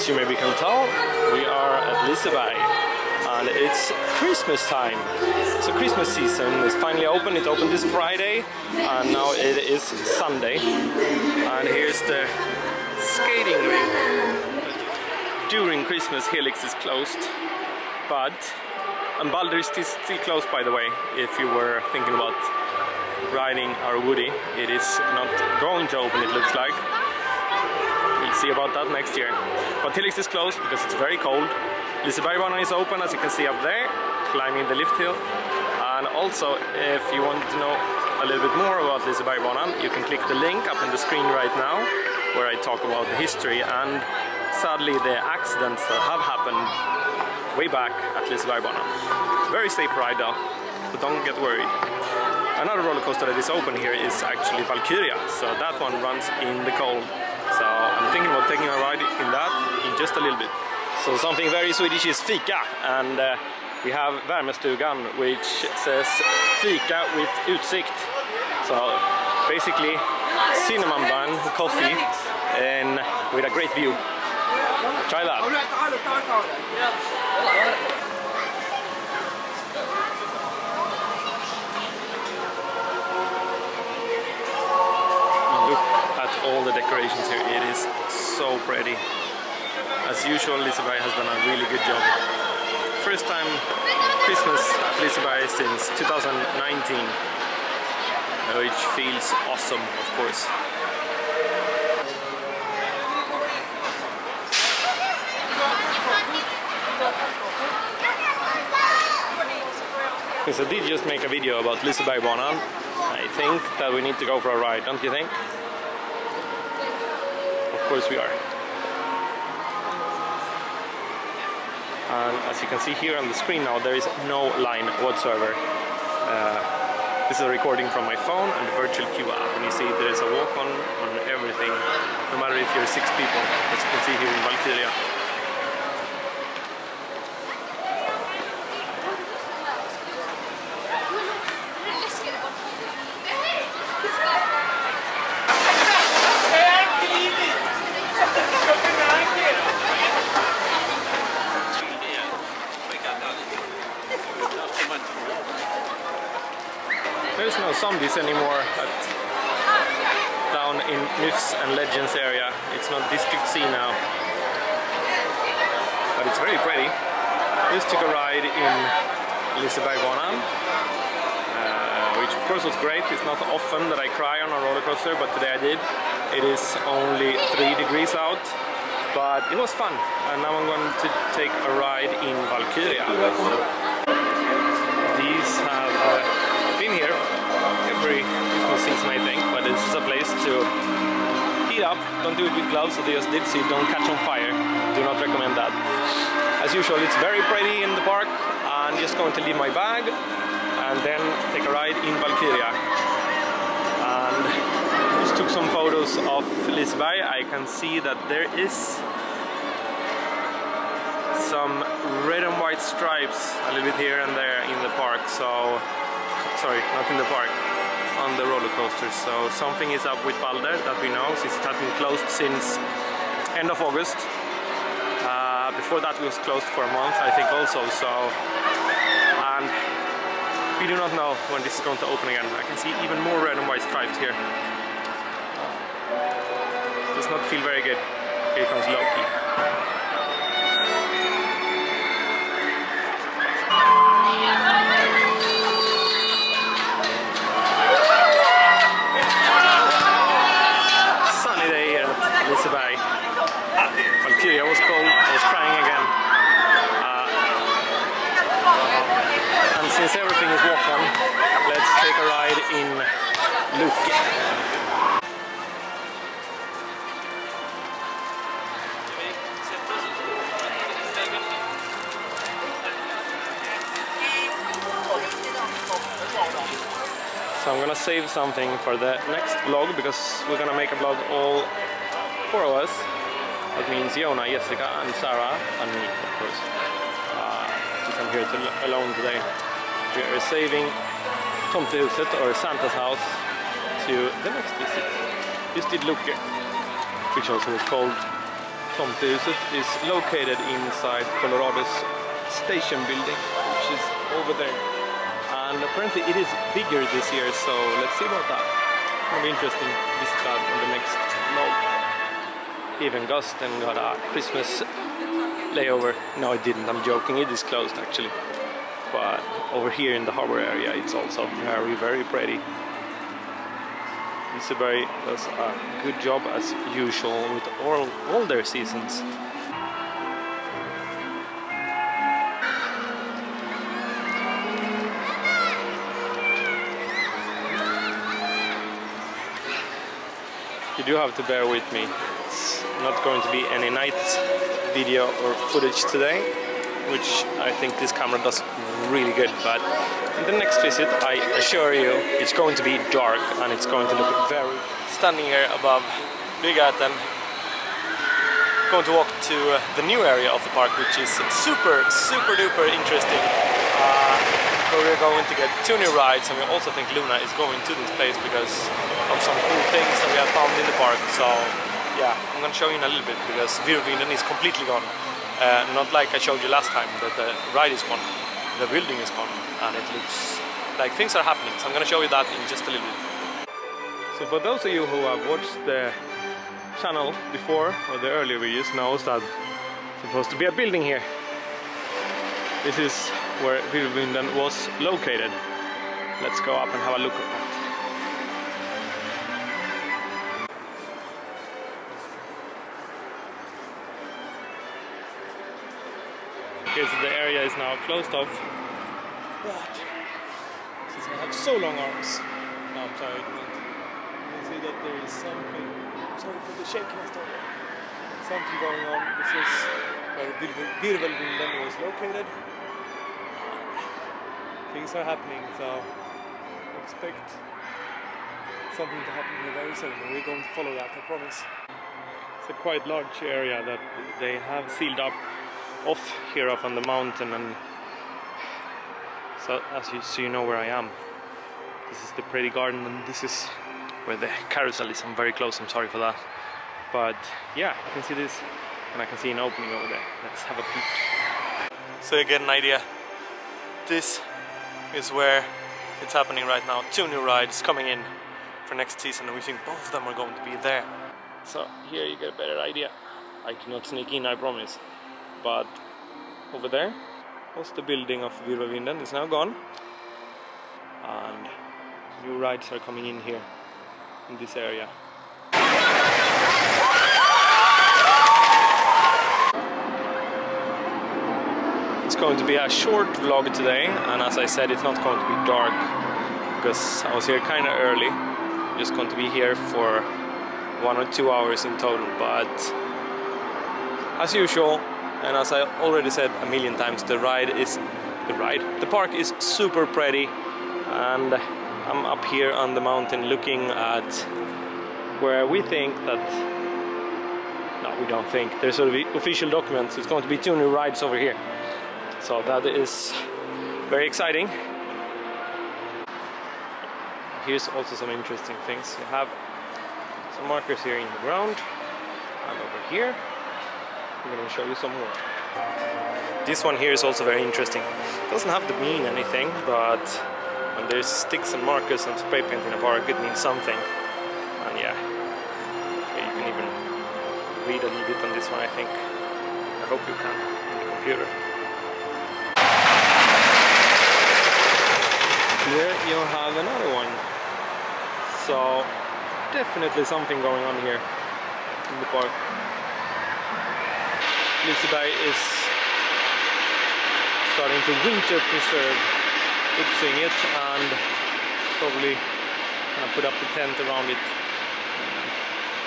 As you maybe can tell, we are at Liseberg and it's Christmas time. So Christmas season is finally open. It opened this Friday and now it is Sunday. And here's the skating rink. During Christmas Helix is closed, but and Balder is still closed, by the way, if you were thinking about riding our Woody. It is not going to open, it looks like. We'll see about that next year. But Tillix is closed because it's very cold. Lisebergbanan is open, as you can see up there, climbing the lift hill. And also, if you want to know a little bit more about Lisebergbanan, you can click the link up on the screen right now, where I talk about the history and sadly the accidents that have happened way back at Lisebergbanan. Very safe ride though, but don't get worried. Another roller coaster that is open here is actually Valkyria, so that one runs in the cold. So I'm thinking about taking a ride in that in just a little bit. So something very Swedish is fika, and we have Värmestugan, which says fika with utsikt. So basically cinnamon bun coffee and with a great view. Try that. Look at all the decorations here, it is so pretty. As usual, Liseberg has done a really good job. First time Christmas at Liseberg since 2019, which feels awesome, of course. Because I did just make a video about Lisebergbanan. I think that we need to go for a ride, don't you think? Of course we are. And as you can see here on the screen now, there is no line whatsoever. This is a recording from my phone and the virtual queue app. And you see there is a walk-on on everything, no matter if you're 6 people, as you can see here in Valkyria. There's no zombies anymore down in Myths and Legends area. It's not District C now. But it's very pretty. Just took a ride in Lisebergbanan, which of course was great. It's not often that I cry on a roller coaster, but today I did. It is only 3 degrees out, but it was fun. And now I'm going to take a ride in Valkyria. These have been here every Christmas season, I think, but this is a place to heat up. Don't do it with gloves, so they just did, so you don't catch on fire. Do not recommend that. As usual, it's very pretty in the park. I'm just going to leave my bag and then take a ride in Valkyria. And just took some photos of Liseberg. I can see that there is some red and white stripes a little bit here and there in the park, so sorry, not in the park, on the roller coaster. So something is up with Balder that we know, since it has been closed since end of August. Before that it was closed for a month, I think also, so... And we do not know when this is going to open again. I can see even more red and white stripes here. Does not feel very good. Here comes Loki. Valkyria was cold, I was crying again. And since everything is walk-on, let's take a ride in Loki. So I'm gonna save something for the next vlog, because we're gonna make a vlog all 4 of us. That means Jona, Jessica and Sarah and me, of course. Since I'm here alone today, we are saving Tomtehuset, or Santa's house, to the next visit. This did look, which also was cold. Tomtehuset is located inside Colorado's station building, which is over there. And apparently it is bigger this year, so let's see about that. It'll be interesting to visit that in the next vlog. Even Gusten got a Christmas layover. No, it didn't, I'm joking, it is closed actually. But over here in the harbor area, it's also very, very pretty. Liseberg does a good job as usual with all their seasons. You do have to bear with me, it's not going to be any night video or footage today, which I think this camera does really good, but in the next visit I assure you it's going to be dark and it's going to look very stunning here above Bygatan. I'm going to walk to the new area of the park, which is super duper interesting. We're going to get two new rides, and we also think Luna is going to this place because of some cool things that we have found in the park. So yeah, I'm going to show you in a little bit because Virvelvinden is completely gone. Not like I showed you last time, that the ride is gone. The building is gone and it looks like things are happening, so I'm going to show you that in just a little bit. So for those of you who have watched the channel before, or the earlier videos, knows that there's supposed to be a building here. This is where Virvelvinden was located. Let's go up and have a look at that. Okay, so the area is now closed off. What? Since I have so long arms. Now I'm tired, but you can see that there is something. Sorry for the shaking I started. Something going on. This is where Virvelvinden was located. Things are happening, so expect something to happen here very soon. We're going to follow that, I promise. It's a quite large area that they have sealed up. Off here up on the mountain, and so as you see, you know where I am. This is the pretty garden, and this is where the carousel is. I'm very close, I'm sorry for that, but yeah, you can see this, and I can see an opening over there. Let's have a peek. So you get an idea, this is where it's happening right now. Two new rides coming in for next season, and we think both of them are going to be there. So here you get a better idea. I cannot sneak in, I promise. But over there was the building of Virvelvinden. It's now gone, and new rides are coming in here in this area. It's going to be a short vlog today, and as I said, it's not going to be dark because I was here kind of early. I'm just going to be here for 1 or 2 hours in total, but as usual. And as I already said a million times, the park is super pretty, and I'm up here on the mountain looking at where we think that, no, we don't think, there's already official documents. It's going to be two new rides over here, so that is very exciting. Here's also some interesting things. You have some markers here in the ground, and over here I'm going to show you some more. This one here is also very interesting. It doesn't have to mean anything, but when there's sticks and markers and spray paint in a park, it means something. And yeah, you can even read a little bit on this one, I think. I hope you can on the computer. Here you have another one. So definitely something going on here in the park. Liseberg is starting to winter preserve, fixing it, and probably gonna put up the tent around it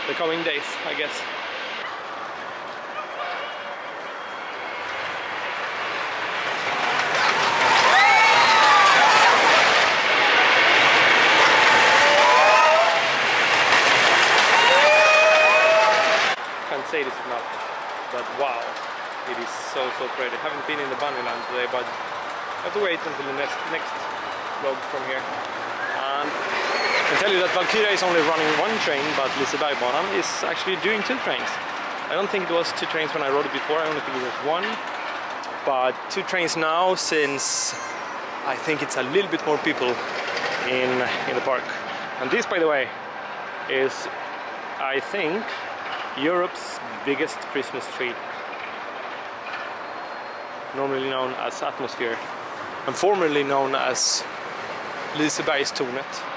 the coming days, I guess. Can't say this enough. But wow, it is so pretty. I haven't been in the Bandyland today, but I have to wait until the next vlog from here. And I can tell you that Valkyria is only running one train, but Lisebergbanan is actually doing two trains. I don't think it was two trains when I rode it before, I only think it was one. But two trains now, since I think it's a little bit more people in the park. And this, by the way, is, I think, Europe's biggest Christmas tree, normally known as Atmosphere and formerly known as Lisebergstornet.